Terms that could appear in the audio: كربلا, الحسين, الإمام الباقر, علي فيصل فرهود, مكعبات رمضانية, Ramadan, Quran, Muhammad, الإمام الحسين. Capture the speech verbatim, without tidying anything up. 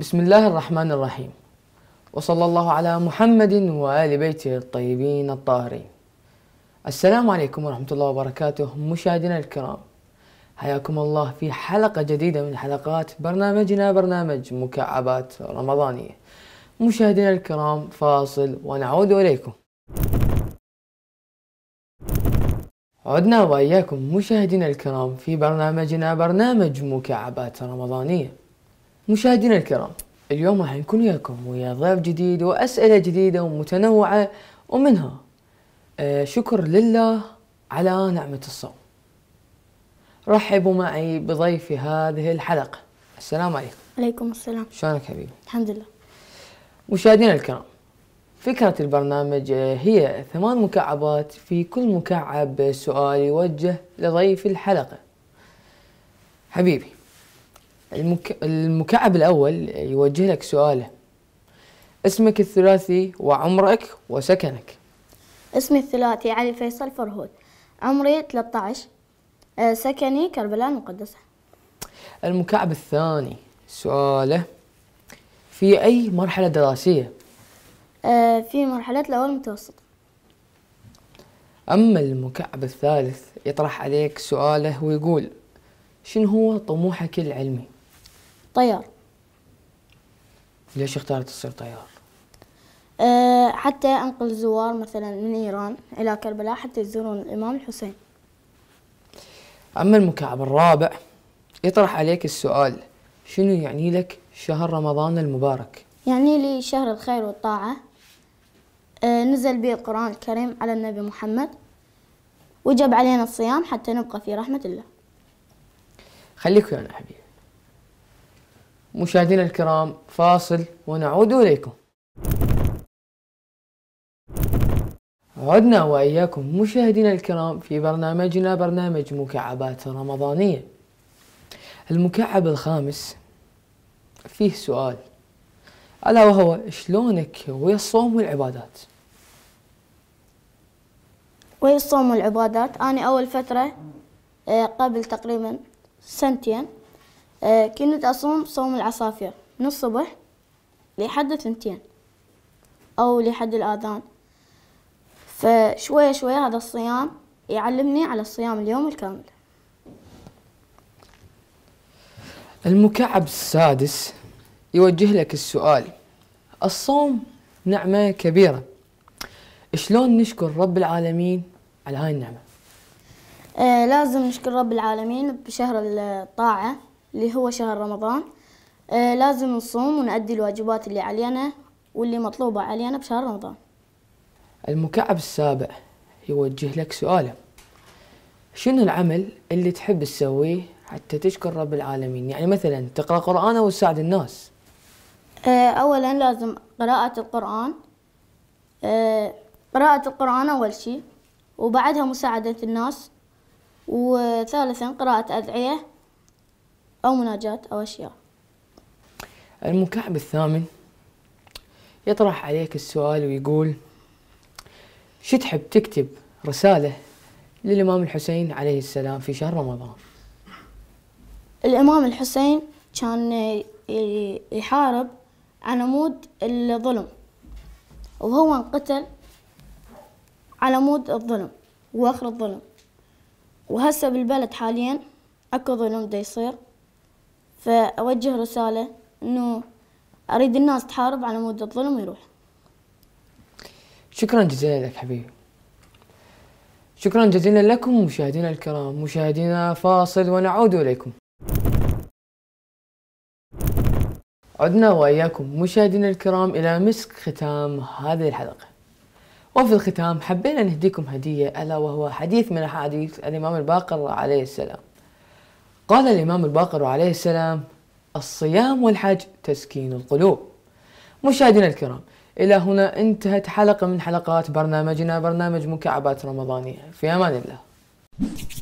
بسم الله الرحمن الرحيم، وصلى الله على محمد وآل بيته الطيبين الطاهرين. السلام عليكم ورحمة الله وبركاته. مشاهدينا الكرام، حياكم الله في حلقة جديدة من حلقات برنامجنا، برنامج مكعبات رمضانية. مشاهدينا الكرام، فاصل ونعود إليكم. عدنا وإياكم مشاهدينا الكرام في برنامجنا، برنامج مكعبات رمضانية. مشاهدينا الكرام، اليوم راح نكون وياكم ويا ضيف جديد وأسئلة جديدة ومتنوعة، ومنها شكر لله على نعمة الصوم. رحبوا معي بضيفي هذه الحلقة. السلام عليكم. عليكم السلام. شلونك حبيبي؟ الحمد لله. مشاهدينا الكرام، فكرة البرنامج هي ثمان مكعبات، في كل مكعب سؤال يوجه لضيف الحلقة. حبيبي، المك... المكعب الأول يوجه لك سؤاله: اسمك الثلاثي وعمرك وسكنك. اسمي الثلاثي علي فيصل فرهود، عمري ثلاثة عشر، سكني كربلا المقدسة. المكعب الثاني سؤاله: في أي مرحلة دراسية؟ أه في مرحلة الأول متوسط. أما المكعب الثالث يطرح عليك سؤاله ويقول: شنو هو طموحك العلمي؟ طيار. ليش اخترت تصير طيار؟ أه حتى أنقل الزوار مثلا من إيران إلى كربلاء حتى يزورون الإمام الحسين. أما المكعب الرابع يطرح عليك السؤال: شنو يعني لك شهر رمضان المبارك؟ يعني لي شهر الخير والطاعة، أه نزل به القرآن الكريم على النبي محمد، وجب علينا الصيام حتى نبقى في رحمة الله. خليكم ويانا حبيبي. مشاهدينا الكرام، فاصل ونعود إليكم. عدنا وإياكم مشاهدينا الكرام في برنامجنا، برنامج مكعبات رمضانية. المكعب الخامس فيه سؤال، ألا وهو: شلونك ويا الصوم والعبادات؟ ويا الصوم والعبادات، أنا أول فترة قبل تقريباً سنتين كنت أصوم صوم العصافير من الصبح لحد ثنتين أو لحد الآذان، فشوية شوية هذا الصيام يعلمني على الصيام اليوم الكامل. المكعب السادس يوجه لك السؤال: الصوم نعمة كبيرة، شلون نشكر رب العالمين على هاي النعمة؟ آه لازم نشكر رب العالمين بشهر الطاعة اللي هو شهر رمضان. آه لازم نصوم ونؤدي الواجبات اللي علينا واللي مطلوبة علينا بشهر رمضان. المكعب السابع يوجه لك سؤاله: شنو العمل اللي تحب تسويه حتى تشكر رب العالمين؟ يعني مثلا تقرأ قرآن أو تساعد الناس. آه أولا لازم قراءة القرآن، آه قراءة القرآن أول شيء، وبعدها مساعدة الناس، وثالثا قراءة أدعية أو مناجات أو أشياء. المكعب الثامن يطرح عليك السؤال ويقول: شو تحب تكتب رسالة للإمام الحسين عليه السلام في شهر رمضان؟ الإمام الحسين كان يحارب على عمود الظلم، وهو انقتل على عمود الظلم وآخر الظلم، وهسه بالبلد حاليا اكو ظلم دا يصير، فاوجه رساله انه اريد الناس تحارب على مود الظلم ويروح. شكرا جزيلا لك حبيبي. شكرا جزيلا لكم مشاهدينا الكرام. مشاهدينا، فاصل ونعود اليكم. عدنا واياكم مشاهدينا الكرام الى مسك ختام هذه الحلقه. وفي الختام حبينا نهديكم هدية، ألا وهو حديث من أحاديث الإمام الباقر عليه السلام. قال الإمام الباقر عليه السلام: الصيام والحج تسكين القلوب، مشاهدينا الكرام، إلى هنا انتهت حلقة من حلقات برنامجنا، برنامج مكعبات رمضانية. في أمان الله.